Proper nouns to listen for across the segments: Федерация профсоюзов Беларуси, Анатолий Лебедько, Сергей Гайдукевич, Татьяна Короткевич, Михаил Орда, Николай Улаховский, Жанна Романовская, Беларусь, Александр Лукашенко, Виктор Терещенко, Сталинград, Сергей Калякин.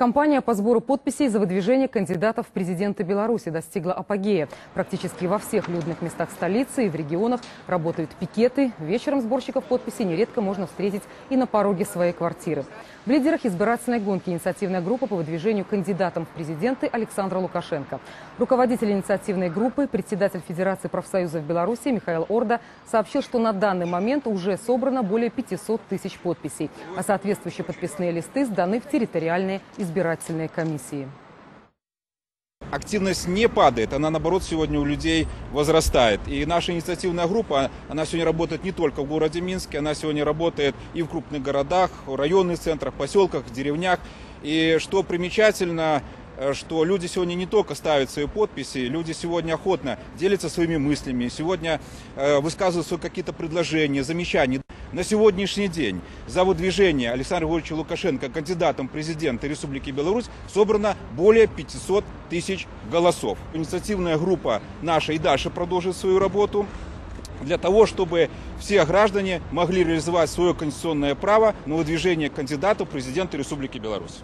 Кампания по сбору подписей за выдвижение кандидатов в президенты Беларуси достигла апогея. Практически во всех людных местах столицы и в регионах работают пикеты. Вечером сборщиков подписей нередко можно встретить и на пороге своей квартиры. В лидерах избирательной гонки инициативная группа по выдвижению кандидатом в президенты Александра Лукашенко. Руководитель инициативной группы, председатель Федерации профсоюзов Беларуси Михаил Орда сообщил, что на данный момент уже собрано более 500 тысяч подписей, а соответствующие подписные листы сданы в территориальные избирательные комиссии. Активность не падает, она наоборот сегодня у людей возрастает. И наша инициативная группа, она сегодня работает не только в городе Минске, она сегодня работает и в крупных городах, в районных центрах, поселках, деревнях. И что примечательно, что люди сегодня не только ставят свои подписи, люди сегодня охотно делятся своими мыслями, сегодня высказывают свои какие-то предложения, замечания. На сегодняшний день за выдвижение Александра Григорьевича Лукашенко кандидатом в президенты Республики Беларусь собрано более 500 тысяч голосов. Инициативная группа наша и дальше продолжит свою работу для того, чтобы все граждане могли реализовать свое конституционное право на выдвижение кандидатов в президенты Республики Беларусь.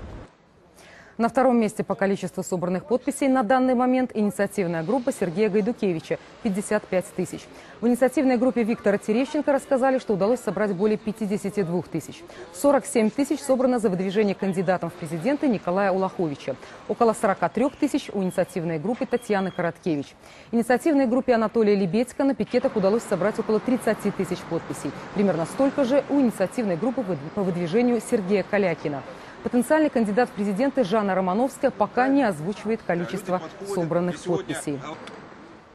На втором месте по количеству собранных подписей на данный момент инициативная группа Сергея Гайдукевича – 55 тысяч. В инициативной группе Виктора Терещенко рассказали, что удалось собрать более 52 тысяч. 47 тысяч собрано за выдвижение кандидатом в президенты Николая Улаховича. Около 43 тысяч у инициативной группы Татьяны Короткевич. Инициативной группе Анатолия Лебедько на пикетах удалось собрать около 30 тысяч подписей. Примерно столько же у инициативной группы по выдвижению Сергея Калякина. Потенциальный кандидат в президенты Жанна Романовская пока не озвучивает количество собранных подписей.